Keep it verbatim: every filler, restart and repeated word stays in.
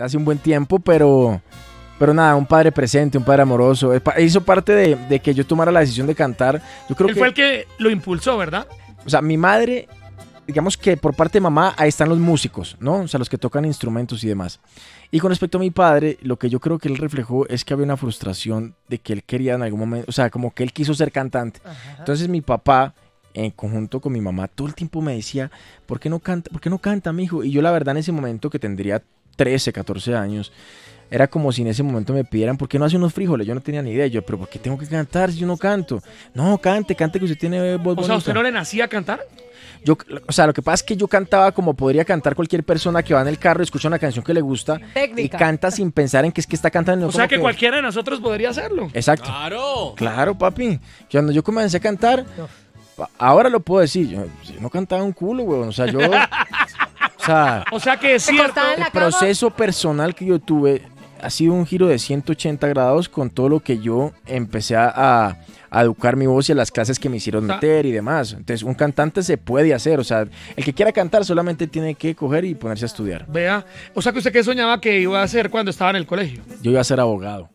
ya hace un buen tiempo, pero, pero nada, un padre presente, un padre amoroso. Hizo parte de, de que yo tomara la decisión de cantar. Yo creo Él que, fue el que lo impulsó, ¿verdad? O sea, mi madre, digamos que por parte de mamá, ahí están los músicos, ¿no? O sea, los que tocan instrumentos y demás. Y con respecto a mi padre, lo que yo creo que él reflejó es que había una frustración de que él quería en algún momento, o sea, como que él quiso ser cantante. Ajá. Entonces mi papá, en conjunto con mi mamá, todo el tiempo me decía, ¿por qué no canta? ¿Por qué no canta, mijo? Y yo, la verdad, en ese momento, que tendría trece, catorce años, era como si en ese momento me pidieran, ¿por qué no hace unos frijoles? Yo no tenía ni idea. Yo, ¿pero por qué tengo que cantar si yo no canto? No, cante, cante, que usted tiene voz bonita. O sea, ¿usted no le nacía a cantar? Yo, o sea, lo que pasa es que yo cantaba como podría cantar cualquier persona que va en el carro, escucha una canción que le gusta y canta sin pensar en que es que está cantando. O sea, que, que cualquiera de nosotros podría hacerlo. Exacto. Claro. Claro, papi. Cuando yo comencé a cantar, ahora lo puedo decir, yo, yo no cantaba un culo, weón. O sea, yo... o, sea, o sea, que es cierto. El proceso personal que yo tuve ha sido un giro de ciento ochenta grados con todo lo que yo empecé a... a educar mi voz y a las clases que me hicieron meter y demás. Entonces, un cantante se puede hacer. O sea, el que quiera cantar solamente tiene que coger y ponerse a estudiar. Vea. O sea, que usted, ¿qué soñaba que iba a hacer cuando estaba en el colegio? Yo iba a ser abogado.